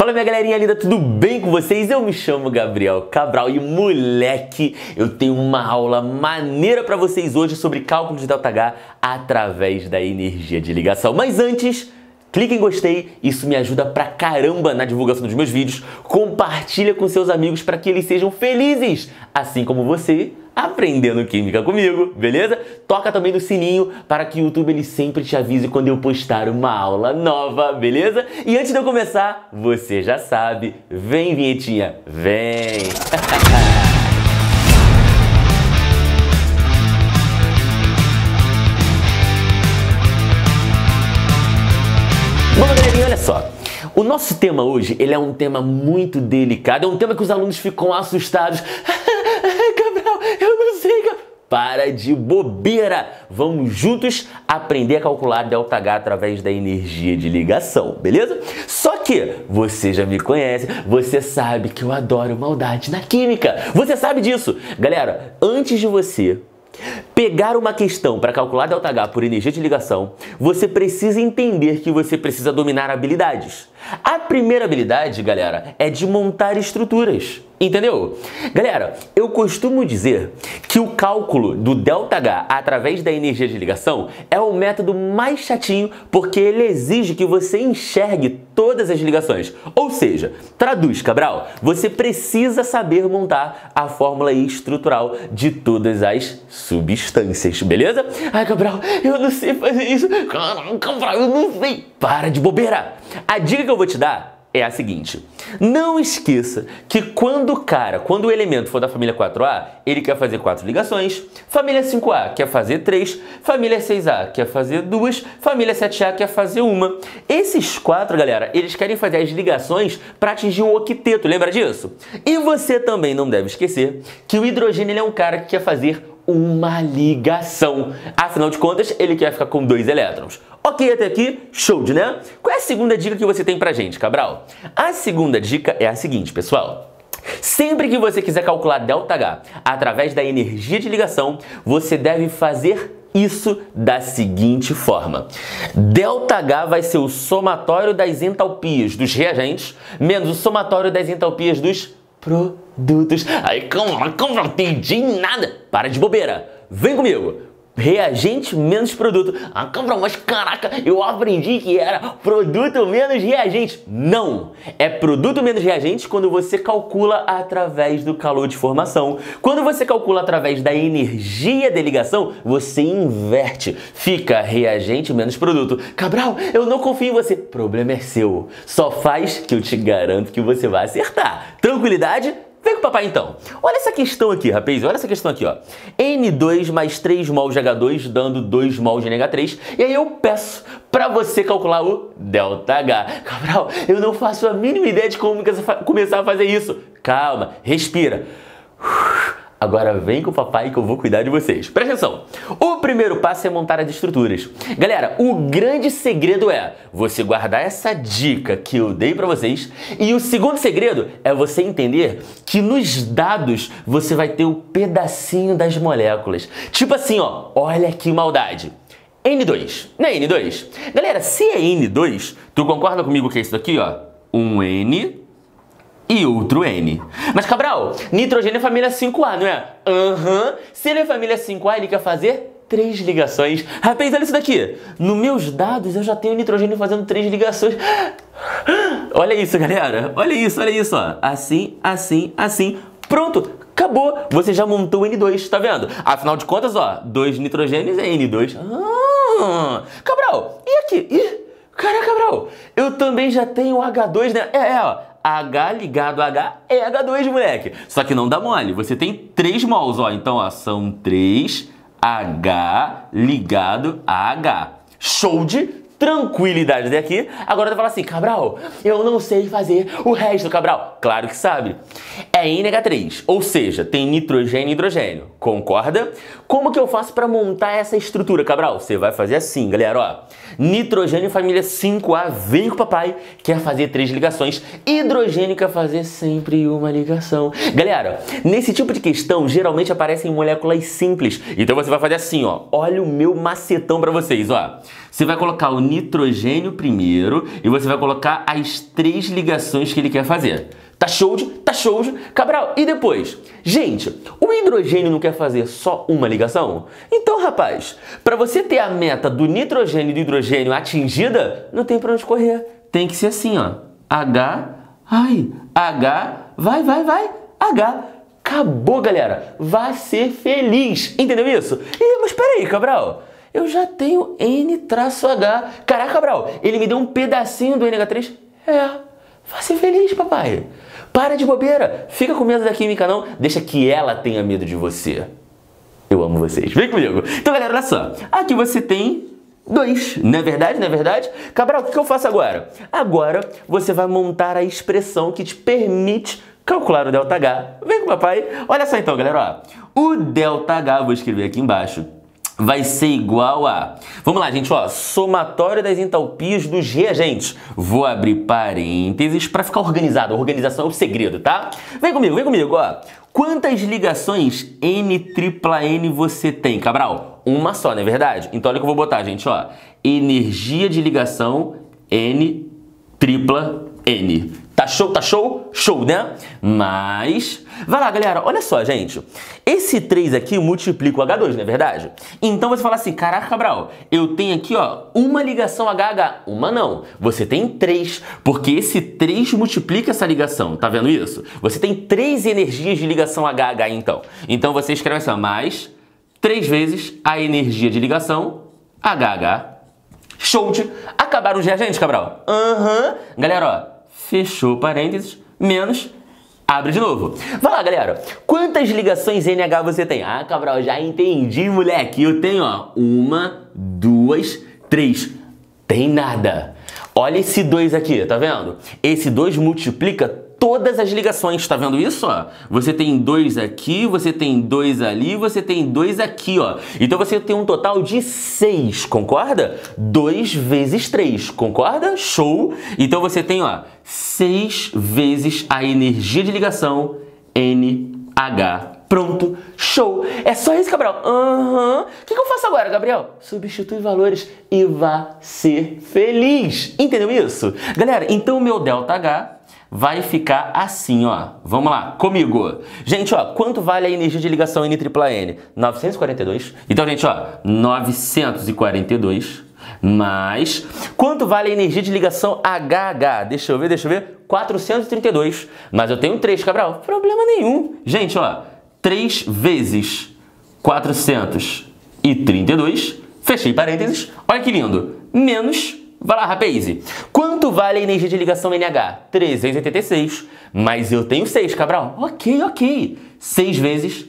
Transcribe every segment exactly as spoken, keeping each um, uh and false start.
Fala minha galerinha linda, tudo bem com vocês? Eu me chamo Gabriel Cabral e moleque, eu tenho uma aula maneira pra vocês hoje sobre cálculo de ΔH através da energia de ligação. Mas antes, clique em gostei, isso me ajuda pra caramba na divulgação dos meus vídeos. Compartilha com seus amigos para que eles sejam felizes, assim como você aprendendo química comigo, beleza? Toca também no sininho para que o YouTube ele sempre te avise quando eu postar uma aula nova, beleza? E antes de eu começar, você já sabe, vem vinhetinha, vem! Bom, galerinha, olha só. O nosso tema hoje, ele é um tema muito delicado, é um tema que os alunos ficam assustados. Eu não sei, cara. Para de bobeira! Vamos juntos aprender a calcular ΔH através da energia de ligação, beleza? Só que você já me conhece, você sabe que eu adoro maldade na química. Você sabe disso. Galera, antes de você pegar uma questão para calcular ΔH por energia de ligação, você precisa entender que você precisa dominar habilidades. A primeira habilidade, galera, é de montar estruturas. Entendeu? Galera, eu costumo dizer que o cálculo do ΔH através da energia de ligação é o método mais chatinho porque ele exige que você enxergue todas as ligações. Ou seja, traduz, Cabral, você precisa saber montar a fórmula estrutural de todas as substâncias, beleza? Ai, Cabral, eu não sei fazer isso. Caramba, Cabral, eu não sei. Para de bobeira. A dica que eu vou te dar é a seguinte: não esqueça que quando o cara, quando o elemento for da família quatro A, ele quer fazer quatro ligações, família cinco A quer fazer três, família seis A quer fazer duas, família sete A quer fazer uma. Esses quatro, galera, eles querem fazer as ligações para atingir o octeto, lembra disso? E você também não deve esquecer que o hidrogênio ele é um cara que quer fazer uma ligação. Afinal de contas, ele quer ficar com dois elétrons. Ok, até aqui, show, né? Qual é a segunda dica que você tem pra gente, Cabral? A segunda dica é a seguinte, pessoal. Sempre que você quiser calcular ΔH através da energia de ligação, você deve fazer isso da seguinte forma. ΔH vai ser o somatório das entalpias dos reagentes menos o somatório das entalpias dos produtos. Aí, calma, calma, não entendi nada. Para de bobeira. Vem comigo. Reagente menos produto. Ah, Cabral, mas caraca, eu aprendi que era produto menos reagente. Não! É produto menos reagente quando você calcula através do calor de formação. Quando você calcula através da energia de ligação, você inverte. Fica reagente menos produto. Cabral, eu não confio em você. Problema é seu. Só faz que eu te garanto que você vai acertar. Tranquilidade? Vem com o papai, então. Olha essa questão aqui, rapaz. Olha essa questão aqui, ó. N dois mais três mols de H dois dando dois mols de N H três. E aí eu peço pra você calcular o ΔH. Cabral, eu não faço a mínima ideia de como começar a fazer isso. Calma, respira. Agora vem com o papai que eu vou cuidar de vocês. Presta atenção. O primeiro passo é montar as estruturas. Galera, o grande segredo é você guardar essa dica que eu dei pra vocês. E o segundo segredo é você entender que nos dados você vai ter o pedacinho das moléculas. Tipo assim, ó. Olha que maldade. N dois. Não é N dois? Galera, se é N dois, tu concorda comigo que é isso daqui, ó? Um N e outro N. Mas, Cabral, nitrogênio é família cinco A, não é? Aham. Uhum. Se ele é família cinco A, ele quer fazer três ligações. Rapaz, olha isso daqui. Nos meus dados, eu já tenho nitrogênio fazendo três ligações. Olha isso, galera. Olha isso, olha isso. Ó. Assim, assim, assim. Pronto. Acabou. Você já montou o N dois, tá vendo? Afinal de contas, ó, dois nitrogênios é N dois. Ah. Cabral, e aqui? Ih. Caraca, Cabral, eu também já tenho H dois, né? É, é, ó. H ligado a H é H dois, moleque. Só que não dá mole. Você tem três mols, ó. Então, ó, são três H ligado a H. Show de tranquilidade daqui. Agora tu fala assim, Cabral, eu não sei fazer o resto, Cabral. Claro que sabe. É N H três, ou seja, tem nitrogênio e hidrogênio. Concorda? Como que eu faço pra montar essa estrutura, Cabral? Você vai fazer assim, galera, ó. Nitrogênio família cinco A, vem com o papai, quer fazer três ligações. Hidrogênio quer fazer sempre uma ligação. Galera, nesse tipo de questão, geralmente aparecem moléculas simples. Então você vai fazer assim, ó. Olha o meu macetão pra vocês, ó. Você vai colocar o nitrogênio primeiro e você vai colocar as três ligações que ele quer fazer. Tá show de? Tá show de? Cabral, e depois? Gente, o hidrogênio não quer fazer só uma ligação? Então, rapaz, para você ter a meta do nitrogênio e do hidrogênio atingida, não tem para onde correr. Tem que ser assim, ó. H, ai, H, vai, vai, vai, H. Acabou, galera. Vá ser feliz. Entendeu isso? E, mas peraí, Cabral. Eu já tenho N traço H. Caraca, Cabral, ele me deu um pedacinho do N H três. É. Vá ser feliz, papai. Para de bobeira. Fica com medo da química, não. Deixa que ela tenha medo de você. Eu amo vocês. Vem comigo. Então, galera, olha só. Aqui você tem dois. Não é verdade? Não é verdade? Cabral, o que eu faço agora? Agora, você vai montar a expressão que te permite calcular o ΔH. Vem com o papai. Olha só, então, galera. Ó. O ΔH, vou escrever aqui embaixo, vai ser igual a... Vamos lá, gente, ó, somatório das entalpias dos reagentes. Vou abrir parênteses para ficar organizado. A organização é o segredo, tá? Vem comigo, vem comigo, ó. Quantas ligações N tripla N você tem, Cabral? Uma só, não é verdade? Então olha o que eu vou botar, gente, ó. Energia de ligação N tripla N. Tá show? Tá show? Show, né? Mas... vai lá, galera. Olha só, gente. Esse três aqui multiplica o H dois, não é verdade? Então você fala assim, caraca, Cabral, eu tenho aqui, ó, uma ligação H H. Uma não. Você tem três, porque esse três multiplica essa ligação. Tá vendo isso? Você tem três energias de ligação H H, então. Então você escreve assim, mais três vezes a energia de ligação H H. Show! De... acabaram os reagentes, Cabral? Aham. Uhum. Galera, ó. Fechou parênteses, menos, abre de novo. Vai lá, galera. Quantas ligações N H você tem? Ah, Cabral, já entendi, moleque. Eu tenho, ó, uma, duas, três. Tem nada. Olha esse dois aqui, tá vendo? Esse dois multiplica todas as ligações, tá vendo isso, ó? Você tem dois aqui, você tem dois ali, você tem dois aqui, ó. Então você tem um total de seis, concorda? dois vezes três, concorda? Show! Então você tem, ó, seis vezes a energia de ligação N H. Pronto, show! É só isso, Cabral? Aham. Uhum. O que eu faço agora, Gabriel? Substitui valores e vá ser feliz. Entendeu isso? Galera, então o meu ΔH vai ficar assim, ó. Vamos lá, comigo. Gente, ó, quanto vale a energia de ligação N tripla N? novecentos e quarenta e dois. Então, gente, ó, novecentos e quarenta e dois mais... quanto vale a energia de ligação H H? Deixa eu ver, deixa eu ver. quatrocentos e trinta e dois. Mas eu tenho três, Cabral. Problema nenhum. Gente, ó, três vezes quatrocentos e trinta e dois. Fechei parênteses. Olha que lindo. Menos... vai lá, rapaz. Quanto vale a energia de ligação N H? trezentos e oitenta e seis. Mas eu tenho seis, Cabral. Ok, ok. seis vezes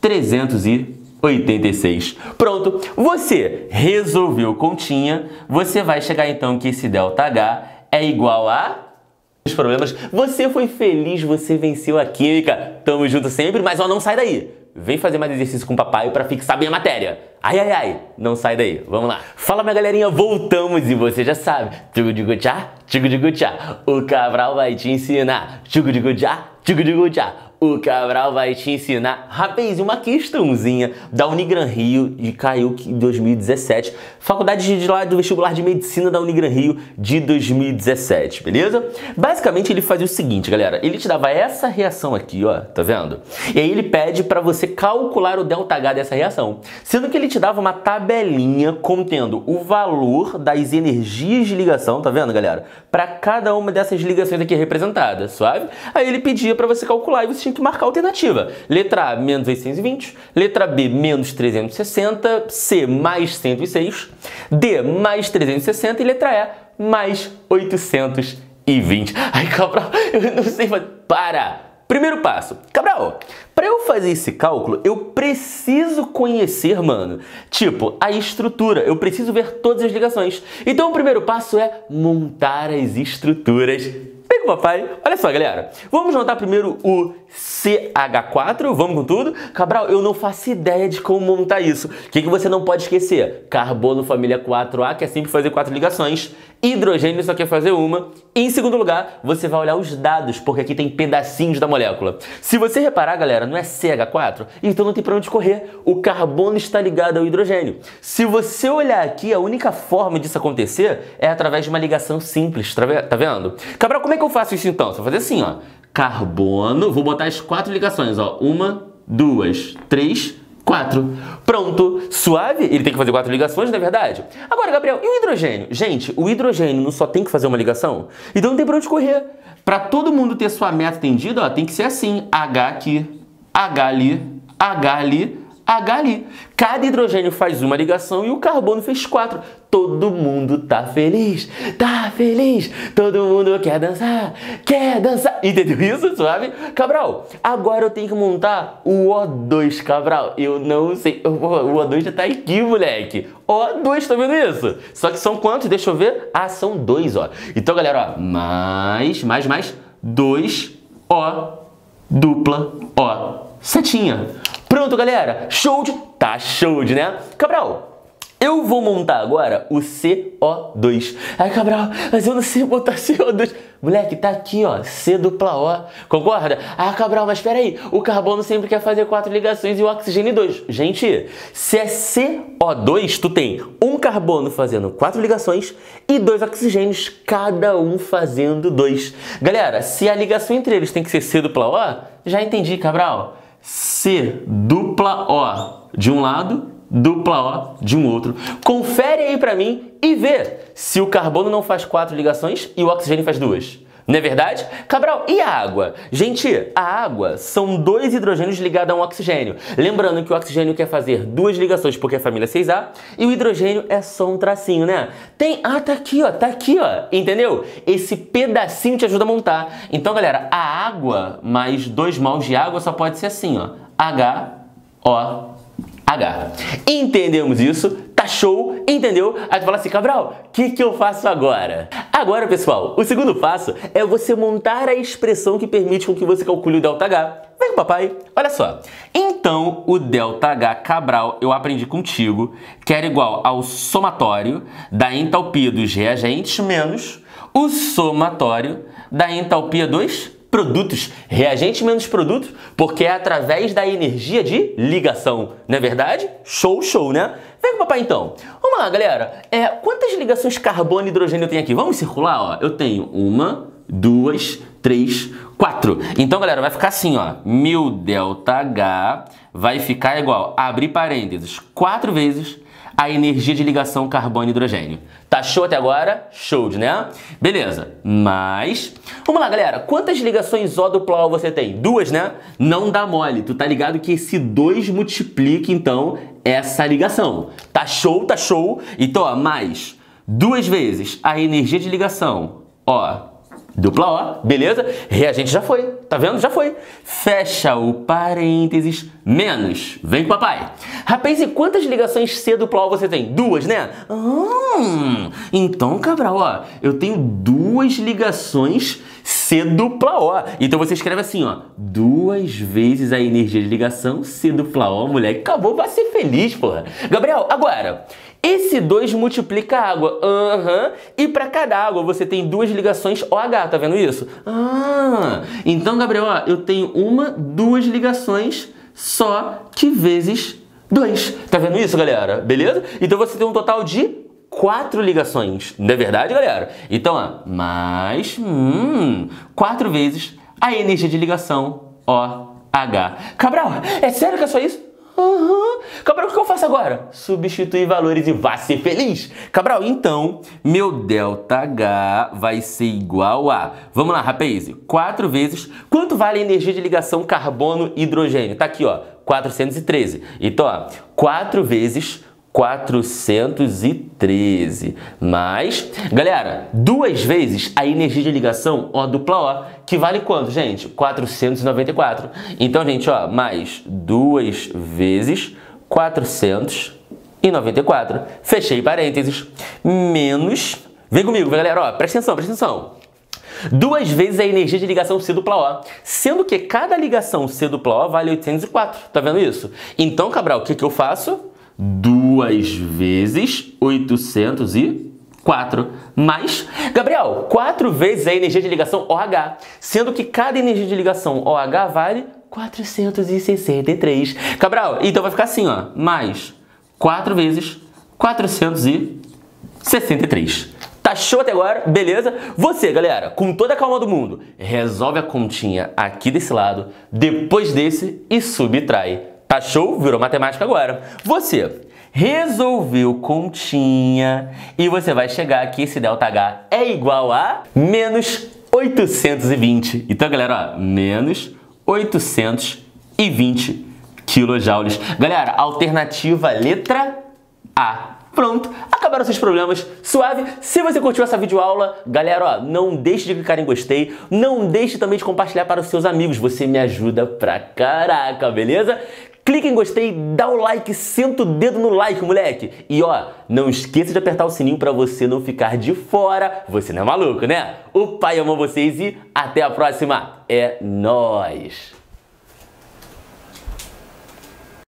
trezentos e oitenta e seis. Pronto. Você resolveu continha. Você vai chegar, então, que esse ΔH é igual a... os problemas. Você foi feliz. Você venceu a química. Tamo junto sempre. Mas, ó, não sai daí. Vem fazer mais exercício com o papai para fixar bem a matéria. Ai, ai, ai, não sai daí. Vamos lá. Fala, minha galerinha, voltamos e você já sabe. Tchugu de gutchá, tchugu de gutchá. O Cabral vai te ensinar. Tchugu de gutchá, tchugu de gutchá. O Cabral vai te ensinar, rapaz, uma questãozinha da Unigran Rio de caiu em dois mil e dezessete, faculdade de lá do vestibular de medicina da Unigran Rio de dois mil e dezessete, beleza? Basicamente ele fazia o seguinte, galera, ele te dava essa reação aqui, ó, tá vendo? E aí ele pede para você calcular o ΔH dessa reação, sendo que ele te dava uma tabelinha contendo o valor das energias de ligação, tá vendo, galera? Para cada uma dessas ligações aqui representadas, suave? Aí ele pedia para você calcular e você tinha que marcar a alternativa. Letra A, menos oitocentos e vinte. Letra B, menos trezentos e sessenta. C, mais cento e seis. D, mais trezentos e sessenta. E letra E, mais oitocentos e vinte. Ai, Cabral, eu não sei fazer... para! Primeiro passo. Cabral, para eu fazer esse cálculo, eu preciso conhecer, mano, tipo, a estrutura. Eu preciso ver todas as ligações. Então, o primeiro passo é montar as estruturas. Ih, papai. Olha só, galera. Vamos montar primeiro o C H quatro. Vamos com tudo. Cabral, eu não faço ideia de como montar isso. O que, que você não pode esquecer? Carbono família quatro A, que é simples fazer quatro ligações. Hidrogênio só quer fazer uma. E, em segundo lugar, você vai olhar os dados, porque aqui tem pedacinhos da molécula. Se você reparar, galera, não é C H quatro? Então não tem pra onde correr. O carbono está ligado ao hidrogênio. Se você olhar aqui, a única forma disso acontecer é através de uma ligação simples, tá vendo? Cabral, como é que eu faço isso então? Só fazer assim, ó. Carbono, vou botar as quatro ligações, ó. Uma, duas, três, quatro. Pronto. Suave? Ele tem que fazer quatro ligações, não é verdade? Agora, Gabriel, e o hidrogênio? Gente, o hidrogênio não só tem que fazer uma ligação? Então não tem pra onde correr. Pra todo mundo ter sua meta atendida, ó, tem que ser assim. H aqui, H ali, H ali, H ali. Cada hidrogênio faz uma ligação e o carbono fez quatro. Todo mundo tá feliz, tá feliz. Todo mundo quer dançar, quer dançar. Entendeu isso, suave? Cabral, agora eu tenho que montar o O dois, Cabral. Eu não sei. O O dois já tá aqui, moleque. O dois, tá vendo isso? Só que são quantos? Deixa eu ver. Ah, são dois, ó. Então, galera, ó. Mais, mais, mais. dois, O, dupla, O. Setinha. Pronto, galera. Show de... Tá show de, né? Cabral, eu vou montar agora o C O dois. Ai, Cabral, mas eu não sei botar C O dois. Moleque, tá aqui, ó. C dupla O. Concorda? Ah, Cabral, mas peraí. O carbono sempre quer fazer quatro ligações e o oxigênio dois. Gente, se é C O dois, tu tem um carbono fazendo quatro ligações e dois oxigênios, cada um fazendo dois. Galera, se a ligação entre eles tem que ser C dupla O, já entendi, Cabral. C dupla O de um lado, dupla O de um outro. Confere aí pra mim e vê se o carbono não faz quatro ligações e o oxigênio faz duas. Não é verdade? Cabral, e a água? Gente, a água são dois hidrogênios ligados a um oxigênio. Lembrando que o oxigênio quer fazer duas ligações porque é família seis A e o hidrogênio é só um tracinho, né? Tem... Ah, tá aqui, ó. Tá aqui, ó. Entendeu? Esse pedacinho te ajuda a montar. Então, galera, a água mais dois mols de água só pode ser assim, ó. H O H. Entendemos isso? Tá show? Entendeu? Aí tu fala assim, Cabral, o que, que eu faço agora? Agora, pessoal, o segundo passo é você montar a expressão que permite com que você calcule o ΔH. Vem com o papai. Olha só. Então, o ΔH, Cabral, eu aprendi contigo, que era igual ao somatório da entalpia dos reagentes menos o somatório da entalpia dos produtos, reagente menos produto, porque é através da energia de ligação, não é verdade? Show, show, né? Vem com o papai então. Vamos lá, galera. É, quantas ligações carbono e hidrogênio eu tenho aqui? Vamos circular, ó. Eu tenho uma, duas, três, quatro. Então, galera, vai ficar assim, ó. Meu ΔH vai ficar igual, abre parênteses, quatro vezes a energia de ligação carbono e hidrogênio. Tá show até agora? Show, né? Beleza. Mas... Vamos lá, galera. Quantas ligações O dupla O você tem? Duas, né? Não dá mole. Tu tá ligado que esse dois multiplica, então, essa ligação. Tá show? Tá show? Então, ó, mais duas vezes a energia de ligação O dupla O, beleza? Reagente já foi, tá vendo? Já foi. Fecha o parênteses, menos. Vem com o papai. Rapaz, e quantas ligações C dupla O você tem? Duas, né? Hum, então, Cabral, ó, eu tenho duas ligações C dupla O. Então você escreve assim, ó. Duas vezes a energia de ligação C dupla O, moleque. Acabou, vai ser feliz, porra. Gabriel, agora... Esse dois multiplica a água. Aham. Uhum. E para cada água você tem duas ligações OH, tá vendo isso? Ah, então, Gabriel, ó, eu tenho uma, duas ligações só que vezes dois. Tá vendo isso, galera? Beleza? Então você tem um total de quatro ligações. Não é verdade, galera? Então, ó, mais hum, quatro vezes a energia de ligação OH. Cabral, é sério que é só isso? Uhum. Cabral, o que eu faço agora? Substituir valores e vá ser feliz. Cabral, então, meu ΔH vai ser igual a... Vamos lá, rapaz. quatro vezes... Quanto vale a energia de ligação carbono e hidrogênio? Tá aqui, ó. quatrocentos e treze. Então, ó. quatro vezes... quatrocentos e treze. Mais, galera, duas vezes a energia de ligação O dupla O, que vale quanto, gente? quatrocentos e noventa e quatro. Então, gente, ó, mais duas vezes quatrocentos e noventa e quatro. Fechei parênteses. Menos, vem comigo, galera, ó, presta atenção, presta atenção. duas vezes a energia de ligação C O, sendo que cada ligação C O vale oitocentos e quatro, tá vendo isso? Então, Cabral, o que, que eu faço? duas vezes oitocentos e quatro, mais, Gabriel, quatro vezes a energia de ligação OH, sendo que cada energia de ligação OH vale quatrocentos e sessenta e três. Cabral, então vai ficar assim, ó, mais quatro vezes quatrocentos e sessenta e três. Tá show até agora? Beleza? Você, galera, com toda a calma do mundo, resolve a continha aqui desse lado, depois desse e subtrai. Tá show? Virou matemática agora. Você resolveu continha e você vai chegar que esse ΔH é igual a menos oitocentos e vinte. Então, galera, ó, menos oitocentos e vinte quilojoules. Galera, alternativa letra A. Pronto, acabaram seus problemas, suave. Se você curtiu essa videoaula, galera, ó, não deixe de clicar em gostei, não deixe também de compartilhar para os seus amigos, você me ajuda pra caraca, beleza? Clica em gostei, dá o like, senta o dedo no like, moleque. E ó, não esqueça de apertar o sininho pra você não ficar de fora, você não é maluco, né? O pai ama vocês e até a próxima, é nóis!